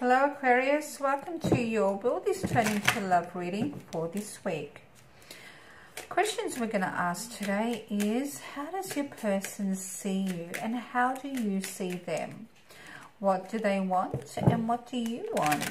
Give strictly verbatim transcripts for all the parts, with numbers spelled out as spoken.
Hello Aquarius, welcome to your Will This Turn Into Love reading for this week. The questions we're going to ask today is, how does your person see you and how do you see them? What do they want and what do you want?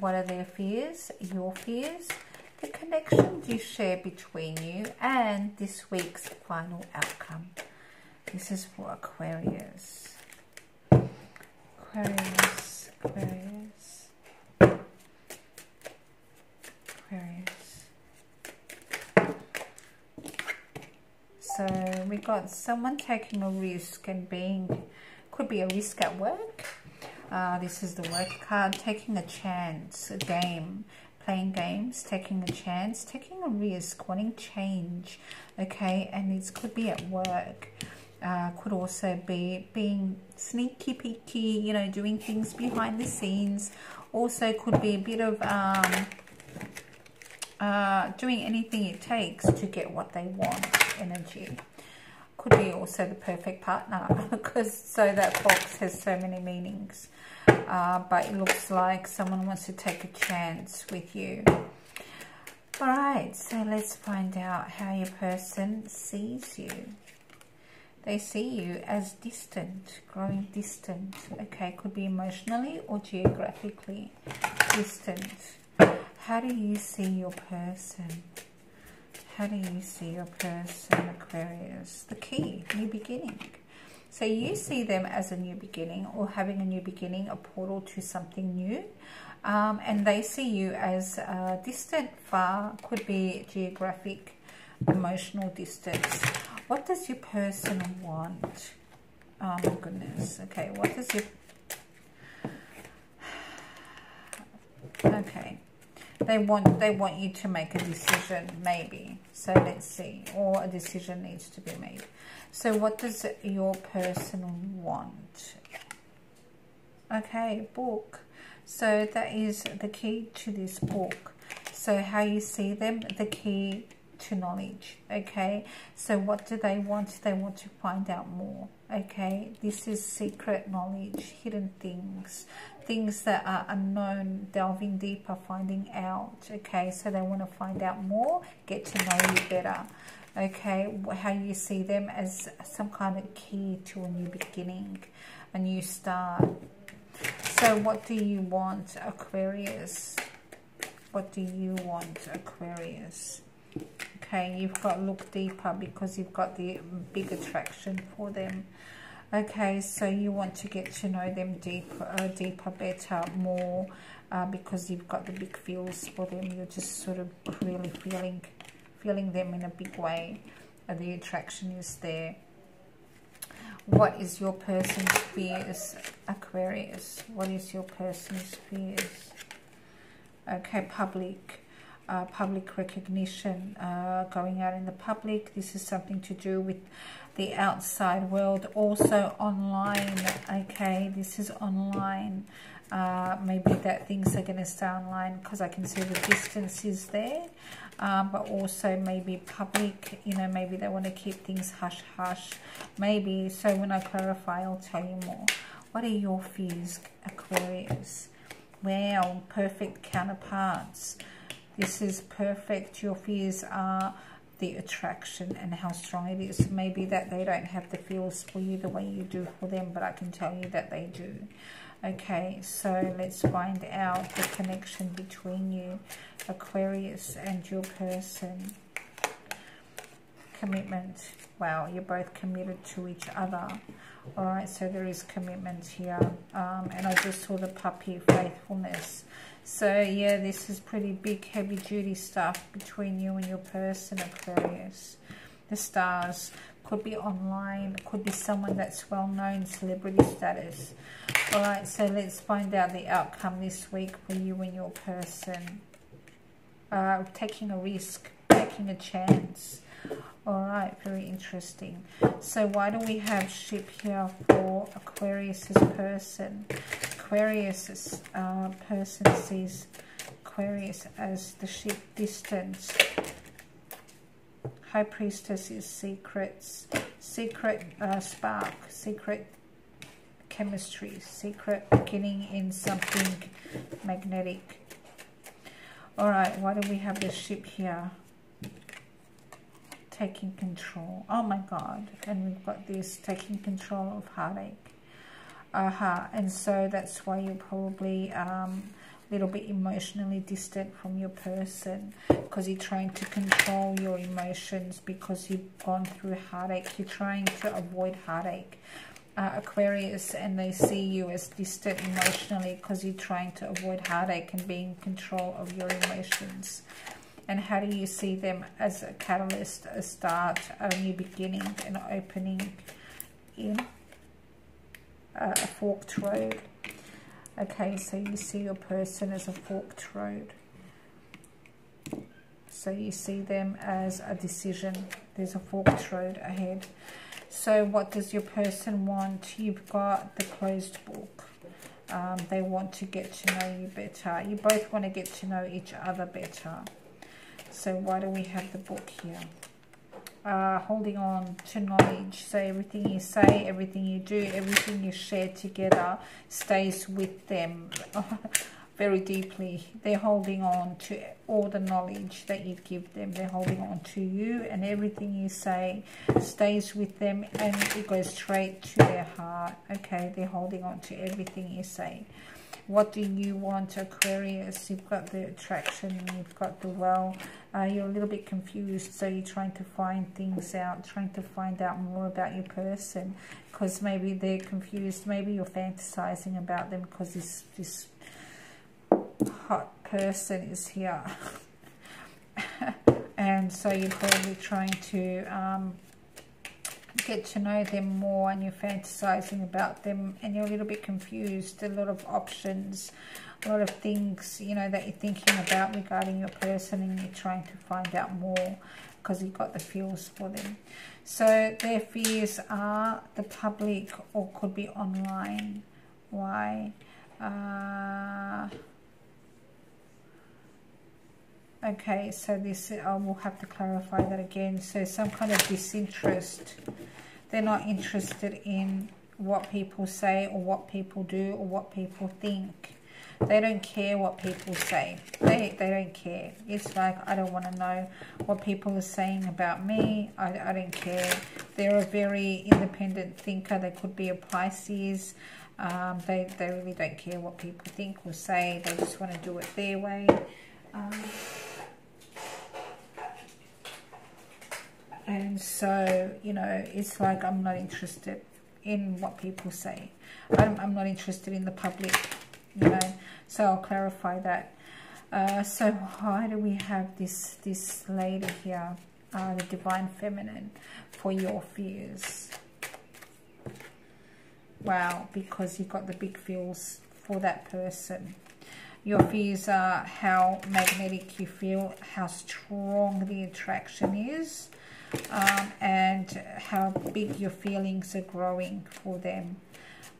What are their fears, your fears, the connections you share between you, and this week's final outcome? This is for Aquarius. Aquarius, Aquarius. So we got someone taking a risk and being, could be a risk at work. Uh, this is the work card, taking a chance, a game, playing games, taking a chance, taking a risk, wanting change, okay? And it could be at work. Uh, could also be being sneaky, peaky, you know, doing things behind the scenes. Also could be a bit of um, uh, doing anything it takes to get what they want. Energy could be also the perfect partner, because so that box has so many meanings, uh, but it looks like someone wants to take a chance with you. All right, so let's find out how your person sees you. They see you as distant, growing distant, okay? Could be emotionally or geographically distant. How do you see your person? How do you see your person, Aquarius? The key, new beginning. So you see them as a new beginning, or having a new beginning, a portal to something new. Um, and they see you as uh, distant, far, could be geographic, emotional distance. What does your person want? Oh my goodness. Okay, what does your... Okay. They want, they want you to make a decision, maybe. So let's see. Or a decision needs to be made. So what does your person want? Okay, book. So that is the key to this book. So how you see them, the key to knowledge. Okay, so what do they want? They want to find out more. Okay, this is secret knowledge, hidden things, things that are unknown, delving deeper, finding out. Okay, so they want to find out more, get to know you better. Okay, how you see them as some kind of key to a new beginning, a new start. So what do you want, Aquarius? What do you want, Aquarius? Okay, you've got look deeper because you've got the big attraction for them. Okay, so you want to get to know them deeper, uh, deeper, better, more, uh, because you've got the big feels for them. You're just sort of really feeling, feeling them in a big way. Uh, the attraction is there. What is your person's fears, Aquarius? What is your person's fears? Okay, public. Uh, public recognition, uh, going out in the public. This is something to do with the outside world, also online. Okay, this is online. Uh, maybe that things are going to stay online, because I can see the distance is there, um, but also maybe public, you know, maybe they want to keep things hush hush, maybe. So when I clarify, I'll tell you more. What are your fears, Aquarius? Wow, perfect counterparts. This is perfect. Your fears are the attraction and how strong it is. Maybe that they don't have the feels for you the way you do for them, but I can tell you that they do. Okay, so let's find out the connection between you, Aquarius, and your person. Commitment. Wow, you're both committed to each other. All right, so there is commitment here. Um, and I just saw the puppy, faithfulness. So, yeah, this is pretty big, heavy-duty stuff between you and your person, Aquarius. The stars could be online, could be someone that's well-known, celebrity status. All right, so let's find out the outcome this week for you and your person. Uh, taking a risk, taking a chance. All right, very interesting. So why do we have ship here for Aquarius's person? Aquarius's uh, person sees Aquarius as the ship, distance. High Priestess is secrets, secret uh, spark, secret chemistry, secret beginning in something magnetic. All right, why do we have the ship here? Taking control. Oh my God. And we've got this taking control of heartache. Aha. Uh-huh. And so that's why you're probably um, a little bit emotionally distant from your person, because you're trying to control your emotions because you've gone through heartache. You're trying to avoid heartache. Uh, Aquarius, and they see you as distant emotionally because you're trying to avoid heartache and being in control of your emotions. And how do you see them? As a catalyst, a start, a new beginning, an opening in uh, a forked road. Okay, so you see your person as a forked road. So you see them as a decision. There's a forked road ahead. So what does your person want? You've got the closed book. Um, they want to get to know you better. You both want to get to know each other better. So why do we have the book here? Uh, holding on to knowledge. So everything you say, everything you do, everything you share together stays with them very deeply. They're holding on to all the knowledge that you give them. They're holding on to you, and everything you say stays with them and it goes straight to their heart. Okay, they're holding on to everything you say. What do you want, Aquarius? You've got the attraction, you've got the well. Uh, you're a little bit confused, so you're trying to find things out, trying to find out more about your person, because maybe they're confused. Maybe you're fantasizing about them because this, this hot person is here. And so you're probably trying to... Um, get to know them more, and you're fantasizing about them, and you're a little bit confused. A lot of options, a lot of things, you know, that you're thinking about regarding your person, and you're trying to find out more because you've got the feels for them. So their fears are the public, or could be online. Why? Uh, okay, so this I will have to clarify that again. So some kind of disinterest. They're not interested in what people say or what people do or what people think. They don't care what people say. They, they don't care. It's like, I don't want to know what people are saying about me. I, I don't care. They're a very independent thinker. They could be a Pisces. Um, they, they really don't care what people think or say. They just want to do it their way. Um, and so, you know, it's like, I'm not interested in what people say. I'm, I'm not interested in the public, you know. So I'll clarify that. Uh, so why do we have this, this lady here, uh, the Divine Feminine, for your fears? Wow, because you've got the big feels for that person. Your fears are how magnetic you feel, how strong the attraction is, um, and how big your feelings are growing for them.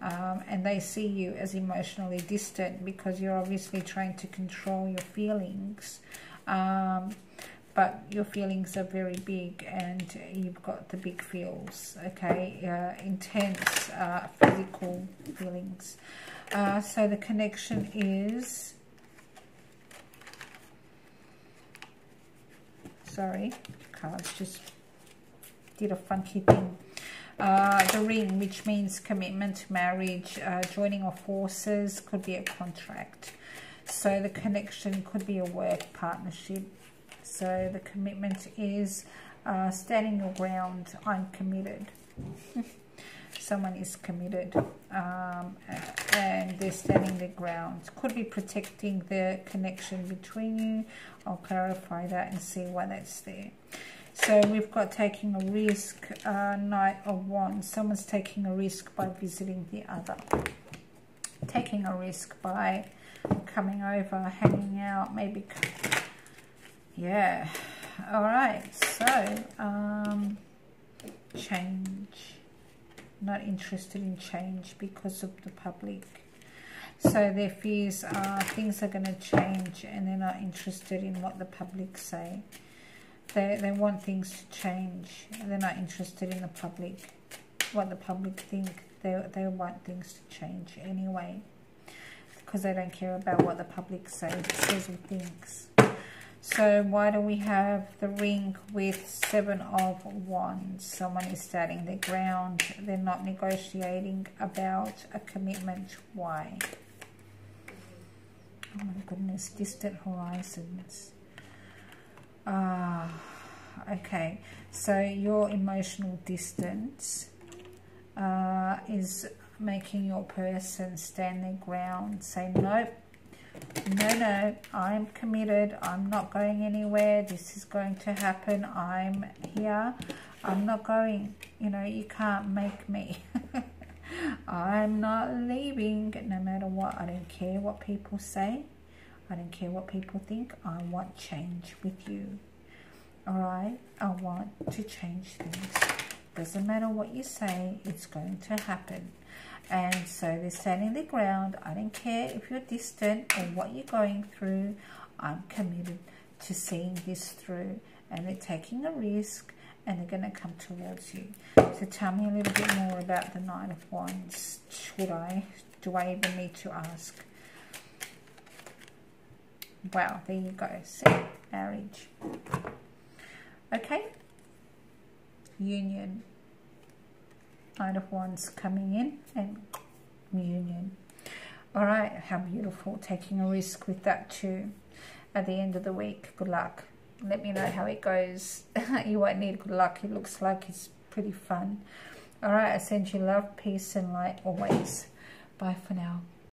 Um, and they see you as emotionally distant because you're obviously trying to control your feelings. Um, but your feelings are very big, and you've got the big feels, okay? Uh, intense uh, physical feelings. Uh, so the connection is, sorry, cards just did a funky thing. Uh, the ring, which means commitment, marriage, uh, joining of forces, could be a contract. So the connection could be a work partnership. So the commitment is uh, standing your ground. I'm committed. Someone is committed, um, and they're standing their ground. Could be protecting the connection between you. I'll clarify that and see why that's there. So we've got taking a risk, uh, Knight of Wands. Someone's taking a risk by visiting the other. Taking a risk by coming over, hanging out, maybe. Yeah. All right. So, um, change. Not interested in change because of the public. So their fears are things are going to change, and they're not interested in what the public say. They, they want things to change. They're not interested in the public, what the public think. They, they want things to change anyway. because they don't care about what the public says or thinks. So why do we have the ring with seven of wands? Someone is standing their ground. They're not negotiating about a commitment. Why? Oh my goodness, distant horizons. Ah, okay. So your emotional distance uh, is making your person stand their ground, say nope. No, no, I'm committed. I'm not going anywhere. This is going to happen. I'm here. I'm not going. You know, you can't make me. I'm not leaving no matter what. I don't care what people say. I don't care what people think. I want change with you. All right? I want to change things. Doesn't matter what you say. It's going to happen. And so they're standing their ground. I don't care if you're distant or what you're going through. I'm committed to seeing this through. And they're taking a risk and they're going to come towards you. So tell me a little bit more about the Nine of Wands. Should I? Do I even need to ask? Wow, there you go. See, marriage. Okay. Union. Nine of Wands coming in and union. All right, how beautiful. Taking a risk with that too. At the end of the week, good luck. Let me know how it goes. You won't need good luck. It looks like it's pretty fun. All right, I send you love, peace, and light always. Bye for now.